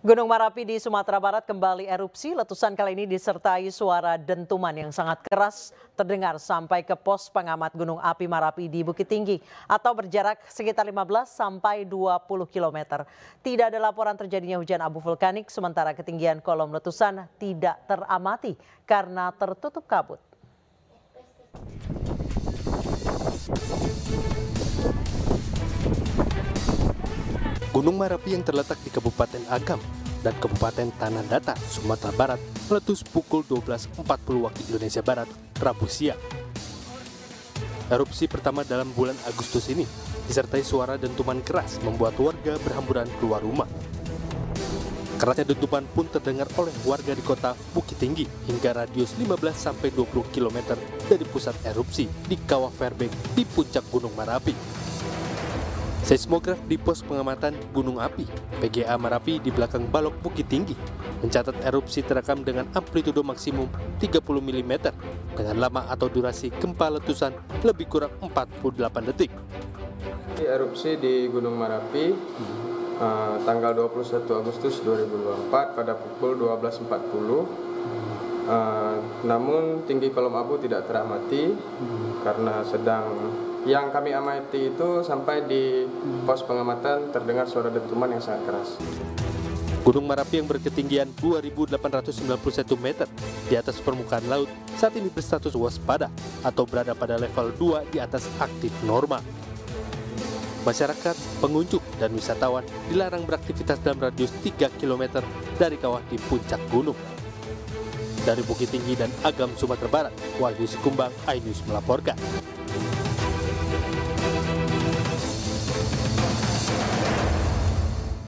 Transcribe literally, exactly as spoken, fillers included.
Gunung Marapi di Sumatera Barat kembali erupsi. Letusan kali ini disertai suara dentuman yang sangat keras terdengar sampai ke pos pengamat Gunung Api Marapi di Bukittinggi atau berjarak sekitar lima belas sampai dua puluh kilometer. Tidak ada laporan terjadinya hujan abu vulkanik, sementara ketinggian kolom letusan tidak teramati karena tertutup kabut. Gunung Marapi yang terletak di Kabupaten Agam dan Kabupaten Tanah Datar, Sumatera Barat, meletus pukul dua belas empat puluh waktu Indonesia Barat, Rabu siang. Erupsi pertama dalam bulan Agustus ini disertai suara dentuman keras membuat warga berhamburan keluar rumah. Kerasnya dentuman pun terdengar oleh warga di kota Bukittinggi hingga radius lima belas sampai dua puluh kilometer dari pusat erupsi di kawah Verbeek di puncak Gunung Marapi. Seismograf di pos pengamatan Gunung Api P G A Marapi di belakang balok Bukittinggi mencatat erupsi terekam dengan amplitudo maksimum tiga puluh milimeter dengan lama atau durasi gempa letusan lebih kurang empat puluh delapan detik. Erupsi di Gunung Marapi eh, tanggal dua puluh satu Agustus dua ribu dua puluh empat pada pukul dua belas empat puluh. Eh, namun tinggi kolom abu tidak teramati karena sedang yang kami amati itu sampai di pos pengamatan terdengar suara dentuman yang sangat keras. Gunung Marapi yang berketinggian dua ribu delapan ratus sembilan puluh satu meter di atas permukaan laut saat ini berstatus waspada atau berada pada level dua di atas aktif normal. Masyarakat, pengunjung, dan wisatawan dilarang beraktivitas dalam radius tiga kilometer dari kawah di puncak gunung. Dari Bukittinggi dan Agam, Sumatera Barat, Wahyu Sekumbang, iNews melaporkan.